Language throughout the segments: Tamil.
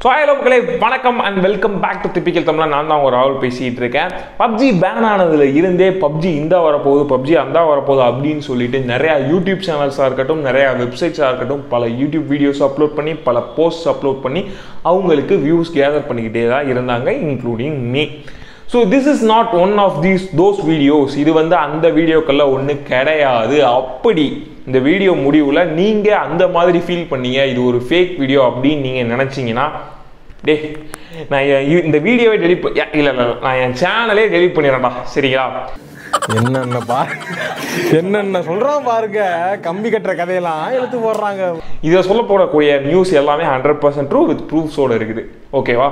So, hello guys, welcome and welcome back to Typical Tamilan. I am Rahul பேசிட்டு இருக்கேன். PUBG ban ஆனதுல இருந்தே PUBG இந்த வர போகுது, PUBG அந்த வர போகுது அப்படினு சொல்லிட்டு நிறைய YouTube channels ஆகட்டும், நிறைய websites ஆகட்டும், பல YouTube videos upload பண்ணி, பல posts upload பண்ணி அவங்களுக்கு views gather பண்ணிக்கிட்டே தான் இருந்தாங்க including me. So this is not one of those videos. இது வந்து அந்த வீடியோக்கல்ல ஒண்ணு கிடையாது. அப்படி இந்த வீடியோ முடிவுல நீங்க அந்த மாதிரி ஃபீல் பண்ணீங்க இது ஒரு fake வீடியோ அப்படி நீங்க நினைச்சீங்கனா டேய் நான் இந்த வீடியோவை delete இல்ல நான் என் சேனலே delete பண்ணிரேன்டா சரியா என்னென்ன பாரு என்னென்ன சொல்றான் பாருங்க கம்பி கட்டற கதையெல்லாம் எழுத்து போடுறாங்க இத சொல்ல போற கோய நியூஸ் எல்லாமே 100% ட்ரூ வித் ப்ரூஃப்ஸ் ஓட இருக்குது ஓகேவா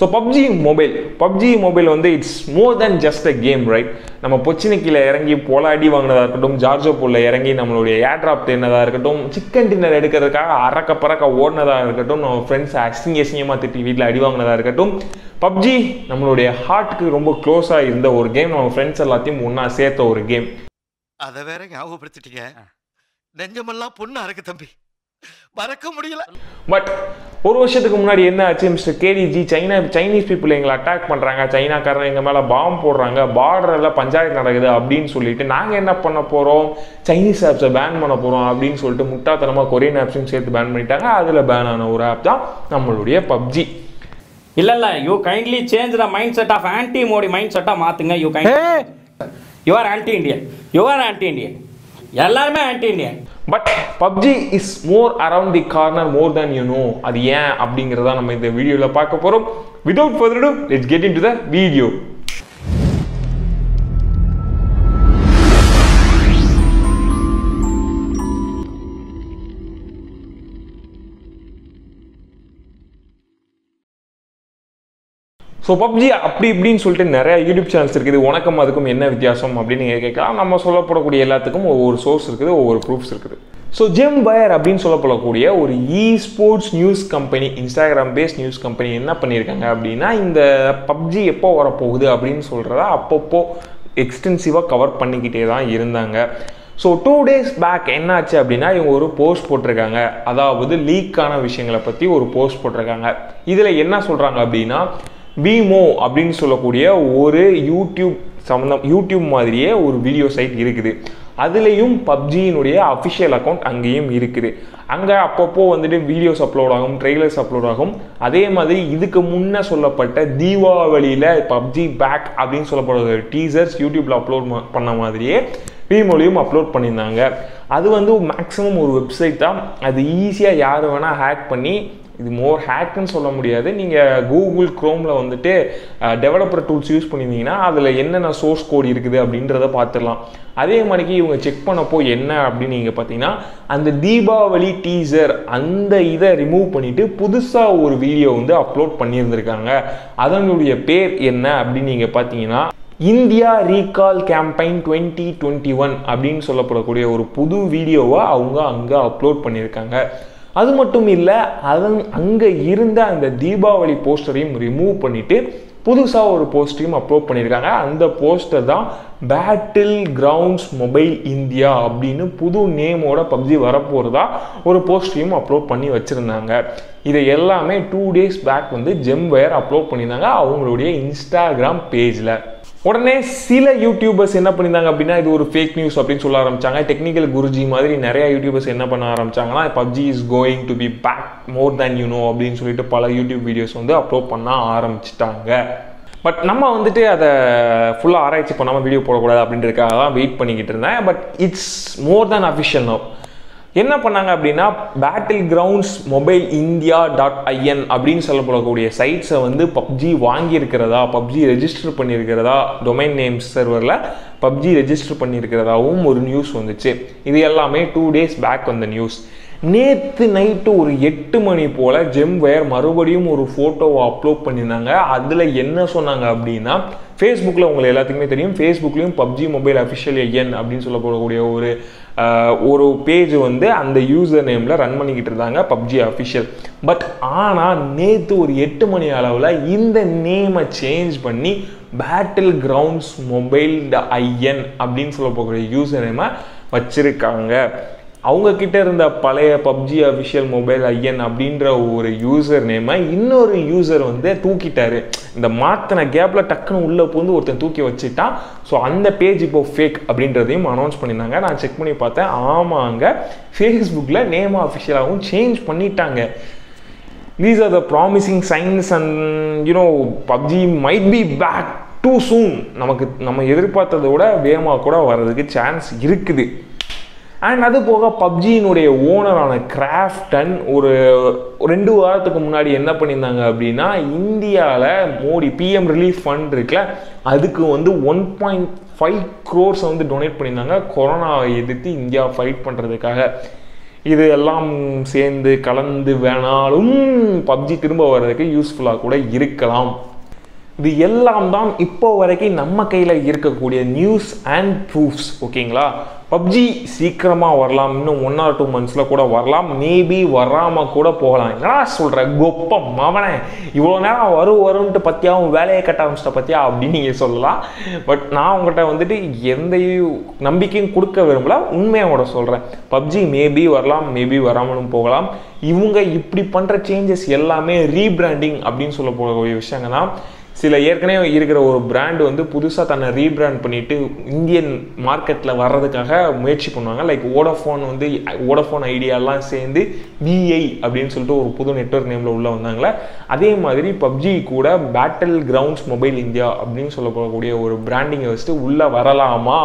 So PUBG Mobile it's more than just a game, right? நம்ம பொச்சினிக்கில இறங்கி போலாடி வாங்குனதா இருக்கட்டும், ஜார்ஜோ போல்ல இறங்கி நம்மளுடைய ஏர்ட்ராப் தேனதா இருக்கட்டும், chicken dinner எடுக்கிறதுக்காக அரக்க பரக்க ஓடுனதா இருக்கட்டும், நம்ம friends அசிங்கமா திட்டி வீட்ல அடி வாங்குனதா இருக்கட்டும், PUBG நம்மளுடைய ஹார்ட்க்கு ரொம்ப க்ளோஸா இருந்த ஒரு கேம், நம்ம friends எல்லாத்தையும் ஒண்ணா சேர்த்த ஒரு கேம். அத வேற ஞாபகப்படுத்திட்டீங்க. நெஞ்சமெல்லாம் பொண்ணா இருக்கு தம்பி. மறக்க முடியல பட் ஒரு வருஷத்துக்கு முன்னாடி என்ன ஆச்சு மிஸ்டர் கேடிஜி சைனீஸ் people எங்களை அட்டாக் பண்றாங்க சைனாக்காரங்க எங்க மேல பாம்பு போடுறாங்க பார்டர்ல பஞ்சாயத்து நடக்குது அப்படினு சொல்லிட்டு நாங்க என்ன பண்ண போறோம் சைனீஸ் ஆப்ஸை பேன் பண்ண போறோம் அப்படினு சொல்லிட்டு முட்டாள்தனமா கொரியன் ஆப்ஸையும் சேர்த்து பேன் பண்ணிட்டாங்க அதுல பேன் ஆன ஒரு ஆப் தான் நம்மளுடைய PUBG இல்ல you kindly change the mindset of anti modi mindset ஆ மாத்துங்க you kindly you are anti indian எல்லாரும் anti indian But PUBG is more around the corner more than you know. அது ஏன் அப்படிங்கறத நம்ம இந்த வீடியோல பார்க்க போறோம். Without further ado, let's get into the video. So PUBG அப்படி இப்படின்னு சொல்லிட்டு நிறைய YouTube channels இருக்குது உனக்கும் அதுக்கும் என்ன வித்தியாசம் அப்படி நீங்க கேட்கலாம் நம்ம சொல்லப்படக்கூடிய எல்லாத்துக்கும் ஒவ்வொரு சோர்ஸ் இருக்குது ஒவ்வொரு ப்ரூஃப்ஸ் இருக்குது ஸோ Gembyre அப்படின்னு சொல்லப்படக்கூடிய ஒரு e-sports news company Instagram based news company என்ன பண்ணியிருக்காங்க அப்படின்னா இந்த PUBG எப்போ வரப்போகுது அப்படின்னு சொல்கிறத அப்பப்போ எக்ஸ்டென்சிவாக கவர் பண்ணிக்கிட்டே தான் இருந்தாங்க ஸோ 2 days back என்னாச்சு அப்படின்னா இவங்க ஒரு போஸ்ட் போட்டிருக்காங்க அதாவது லீக்கான விஷயங்களை பற்றி ஒரு போஸ்ட் போட்டிருக்காங்க இதில் என்ன சொல்கிறாங்க அப்படின்னா பீமோ அப்படின்னு சொல்லக்கூடிய ஒரு யூடியூப் மாதிரியே ஒரு வீடியோ சைட் இருக்குது அதுலேயும் பப்ஜியினுடைய அஃபிஷியல் அக்கௌண்ட் அங்கேயும் இருக்குது அங்கே அப்பப்போ வந்துட்டு வீடியோஸ் அப்லோட் ஆகும் ட்ரெய்லர்ஸ் அப்லோட் ஆகும் அதே மாதிரி இதுக்கு முன்னே சொல்லப்பட்ட தீபாவளியில் பப்ஜி பேக் அப்படின்னு சொல்லப்படுற டீசர்ஸ் யூடியூப்பில் அப்லோட் பண்ண மாதிரியே பீமோலையும் அப்லோட் பண்ணியிருந்தாங்க அது வந்து மேக்ஸிமம் ஒரு வெப்சைட் தான் அது ஈஸியாக யார் வேணால் ஹேக் பண்ணி இது மோர் ஹேக்குன்னு சொல்ல முடியாது நீங்கள் கூகுள் க்ரோமில் வந்துட்டு டெவலப்பர் டூல்ஸ் யூஸ் பண்ணியிருந்தீங்கன்னா அதில் என்னென்ன சோர்ஸ் கோட் இருக்குது அப்படின்றத பார்த்துடலாம் அதே மாதிரிக்கு இவங்க செக் பண்ணப்போ என்ன அப்படின்னு நீங்கள் பார்த்தீங்கன்னா அந்த தீபாவளி டீசர் அந்த இதை ரிமூவ் பண்ணிவிட்டு புதுசாக ஒரு வீடியோ வந்து அப்லோட் பண்ணியிருந்திருக்காங்க அதனுடைய பேர் என்ன அப்படின்னு நீங்கள் பார்த்தீங்கன்னா இந்தியா ரீகால் கேம்பெயின் 2021 அப்படின்னு சொல்லப்படக்கூடிய ஒரு புது வீடியோவை அவங்க அங்கே அப்லோட் பண்ணியிருக்காங்க அது மட்டும் இல்லை அதன் அங்கே இருந்த அந்த தீபாவளி போஸ்டரையும் ரிமூவ் பண்ணிவிட்டு புதுசாக ஒரு போஸ்டரையும் அப்லோட் பண்ணியிருக்காங்க அந்த போஸ்டர் தான் பேட்டில் கிரவுண்ட்ஸ் மொபைல் இந்தியா அப்படின்னு புது நேமோட PUBG வரப்போகிறதா ஒரு போஸ்டரையும் அப்லோட் பண்ணி வச்சுருந்தாங்க இதை எல்லாமே 2 days back வந்து Gembyre அப்லோட் பண்ணியிருந்தாங்க அவங்களுடைய இன்ஸ்டாகிராம் பேஜில் உடனே சில யூடியூபர்ஸ் என்ன பண்ணியிருந்தாங்க அப்படின்னா இது ஒரு ஃபேக் நியூஸ் அப்படின்னு சொல்ல ஆரம்பித்தாங்க டெக்னிக்கல் குருஜி மாதிரி நிறையா யூடியூபர்ஸ் என்ன பண்ண ஆரம்பித்தாங்கன்னா PUBG is going to be back more than you know அப்படின்னு சொல்லிட்டு பல யூடியூப் வீடியோஸ் வந்து அப்லோட் பண்ண ஆரம்பிச்சிட்டாங்க பட் நம்ம வந்துட்டு அதை ஃபுல்லாக ஆராய்ச்சி பண்ணாமல் வீடியோ போடக்கூடாது அப்படின்றதுக்காக தான் வெயிட் பண்ணிக்கிட்டு இருந்தேன் but it's more than official now என்ன பண்ணாங்க அப்படின்னா battlegrounds mobile India .in அப்படின்னு சொல்லப்படக்கூடிய சைட்ஸை வந்து PUBG வாங்கியிருக்கிறதா PUBG ரெஜிஸ்டர் பண்ணியிருக்கிறதா டொமைன் நேம்ஸ் சர்வரில் PUBG ரெஜிஸ்டர் பண்ணியிருக்கிறதாவும் ஒரு நியூஸ் வந்துச்சு இது எல்லாமே 2 days back வந்த நியூஸ் நேற்று நைட்டு ஒரு 8 மணி போல் Gembyre மறுபடியும் ஒரு ஃபோட்டோவை அப்லோட் பண்ணியிருந்தாங்க அதில் என்ன சொன்னாங்க அப்படின்னா ஃபேஸ்புக்கில் உங்களுக்கு எல்லாத்துக்குமே தெரியும் ஃபேஸ்புக்லேயும் PUBG மொபைல் அஃபிஷியல் என் அப்படின்னு சொல்லப்படக்கூடிய ஒரு பேஜ் வந்து அந்த யூசர் நேமில் ரன் பண்ணிக்கிட்டு இருந்தாங்க PUBG அஃபிஷியல் பட் ஆனால் நேற்று ஒரு 8 மணி அளவில் இந்த நேமை சேஞ்ச் பண்ணி பேட்டில் கிரவுண்ட்ஸ் மொபைல் .in அப்படின்னு சொல்லப்படக்கூடிய யூசர் நேமை வச்சுருக்காங்க அவங்கக்கிட்ட இருந்த பழைய PUBG official mobile IN அப்படின்ற ஒரு யூசர் நேமை இன்னொரு யூசர் வந்து தூக்கிட்டாரு. இந்த மாற்றின கேப்பில் டக்குன்னு உள்ளே போந்து ஒருத்தன் தூக்கி வச்சுட்டான். ஸோ அந்த பேஜ் இப்போ ஃபேக் அப்படின்றதையும் அனௌன்ஸ் பண்ணியிருந்தாங்க. நான் செக் பண்ணி பார்த்தேன், ஆமாங்க ஃபேஸ்புக்கில் நேமாக அஃபிஷியலாகவும் சேஞ்ச் பண்ணிட்டாங்க. These are the promising signs and you know PUBG might be back too soon. நம்ம எதிர்பார்த்ததோட வேகமாக கூட வர்றதுக்கு சான்ஸ் இருக்குது. அண்ட் அது போக பப்ஜியினுடைய ஓனரான கிராஃப்டன் ஒரு 2 வாரத்துக்கு முன்னாடி என்ன பண்ணியிருந்தாங்க அப்படின்னா, இந்தியாவில் மோடி PM ரிலீஃப் ஃபண்ட் இருக்குல்ல, அதுக்கு வந்து 1.5 crores வந்து டொனேட் பண்ணியிருந்தாங்க கொரோனாவை எதிர்த்து இந்தியா ஃபைட் பண்ணுறதுக்காக. இது எல்லாம் சேர்ந்து கலந்து வேணாலும் பப்ஜி திரும்ப வர்றதுக்கு யூஸ்ஃபுல்லாக கூட இருக்கலாம். இது எல்லாம் தான் இப்போ வரைக்கும் நம்ம கையில் இருக்கக்கூடிய நியூஸ் அண்ட் ப்ரூஃப்ஸ். ஓகேங்களா, பப்ஜி சீக்கிரமாக வரலாம், இன்னும் 1 or 2 months கூட வரலாம், மேபி வராமல் கூட போகலாம். என்னடா சொல்கிற கொப்பம் மவனே, இவ்வளோ நேரம் வரும்ட்டு பற்றியா அவன் வேலையை கட்ட ஆரம்பிச்சிட்ட பற்றியா அப்படின்னு நீங்கள் சொல்லலாம். பட் நான் உங்கள்கிட்ட வந்துட்டு எந்த நம்பிக்கையும் கொடுக்க விரும்பல, உண்மையோட சொல்கிறேன். பப்ஜி மேபி வரலாம், மேபி வராமலும் போகலாம். இவங்க இப்படி பண்ணுற சேஞ்சஸ் எல்லாமே ரீபிராண்டிங் அப்படின்னு சொல்ல போகக்கூடிய விஷயங்கன்னா, சில ஏற்கனவே இருக்கிற ஒரு பிராண்ட் வந்து புதுசாக தன்னை ரீபிராண்ட் பண்ணிவிட்டு இந்தியன் மார்க்கெட்டில் வர்றதுக்காக முயற்சி பண்ணுவாங்க. லைக் வோடாஃபோன் வந்து வோடாஃபோன் ஐடியாலாம் சேர்ந்து VI அப்படின்னு சொல்லிட்டு ஒரு புது நெட்வொர்க் நேமில் உள்ளே வந்தாங்களே, அதே மாதிரி பப்ஜி கூட பேட்டில் கிரவுண்ட்ஸ் மொபைல் இந்தியா அப்படின்னு சொல்லப்படக்கூடிய ஒரு பிராண்டிங்கை வச்சுட்டு உள்ளே வரலாமா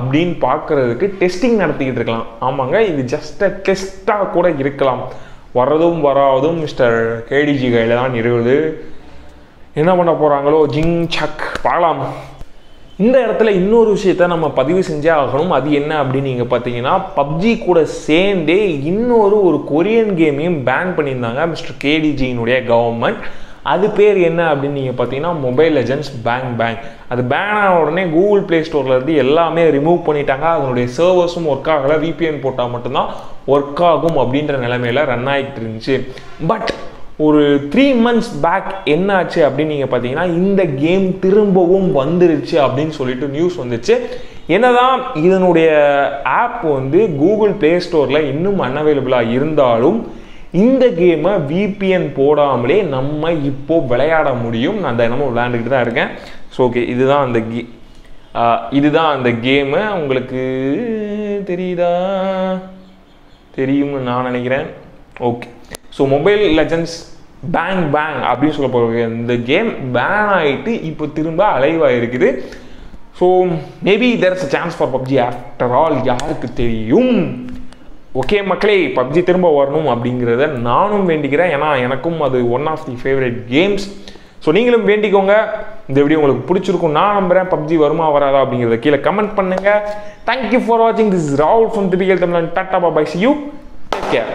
அப்படின்னு பார்க்குறதுக்கு டெஸ்டிங் நடத்திக்கிட்டு இருக்கலாம். ஆமாங்க, இது ஜஸ்ட் டெஸ்ட்டாக கூட இருக்கலாம். வர்றதும் வராதும் மிஸ்டர் KDG கையில் தான் இருக்குது. என்ன பண்ண போகிறாங்களோ ஜிங் சக் பாலாம். இந்த இடத்துல இன்னொரு விஷயத்த நம்ம பதிவு செஞ்சே ஆகணும். அது என்ன அப்படின்னு நீங்கள் பார்த்தீங்கன்னா, பப்ஜி கூட சேர்ந்தே இன்னொரு கொரியன் கேமையும் பேன் பண்ணியிருந்தாங்க மிஸ்டர் KDG-னுடைய கவர்மெண்ட். அது பேர் என்ன அப்படின்னு நீங்கள் பார்த்தீங்கன்னா மொபைல் லெஜெண்ட்ஸ் பேங் பேங். அது பேன் ஆன உடனே கூகுள் பிளே ஸ்டோர்லேருந்து எல்லாமே ரிமூவ் பண்ணிட்டாங்க. அதனுடைய சர்வர்ஸும் ஒர்க் ஆகலை, VPN போட்டால் மட்டும்தான் ஒர்க் ஆகும் அப்படின்ற நிலைமையில் ரன் ஆகிட்டு இருந்துச்சு. பட் ஒரு 3 months பேக் என்ன ஆச்சு அப்படின்னு நீங்கள் பார்த்தீங்கன்னா, இந்த கேம் திரும்பவும் வந்துருச்சு அப்படின்னு சொல்லிட்டு நியூஸ் வந்துச்சு. என்னதான் இதனுடைய ஆப் வந்து கூகுள் பிளே ஸ்டோரில் இன்னும் அன்அவைலபிளாக இருந்தாலும் இந்த கேமை VPN போடாமலே நம்ம இப்போது விளையாட முடியும். நான் தினமும் விளையாண்டுக்கிட்டு தான் இருக்கேன். ஸோ ஓகே, இதுதான் அந்த கேமு. உங்களுக்கு தெரியும்னு நான் நினைக்கிறேன். Okay, so mobile legends bang bang அப்படின்னு சொல்ல போகிறது இந்த கேம் பேன் ஆகிட்டு இப்போ திரும்ப அலைவாக இருக்குது. So maybe there is a chance for PUBG after all, யாருக்கு தெரியும். ஓகே மக்களே, பப்ஜி திரும்ப வரணும் அப்படிங்கிறத நானும் வேண்டிக்கிறேன். ஏன்னா எனக்கும் அது 1 of the favourite games. So நீங்களும் வேண்டிக்கோங்க. இந்த வீடியோ உங்களுக்கு பிடிச்சிருக்கும் நான் நம்புகிறேன். பப்ஜி வருமா வராதா அப்படிங்கிறத கீழே கமெண்ட் பண்ணுங்கள். தேங்க்யூ ஃபார் வாட்சிங். திஸ் இஸ் ராகுல் ஃப்ரம் டிபிகல் தமிழன். Tata bye by, see you, take care.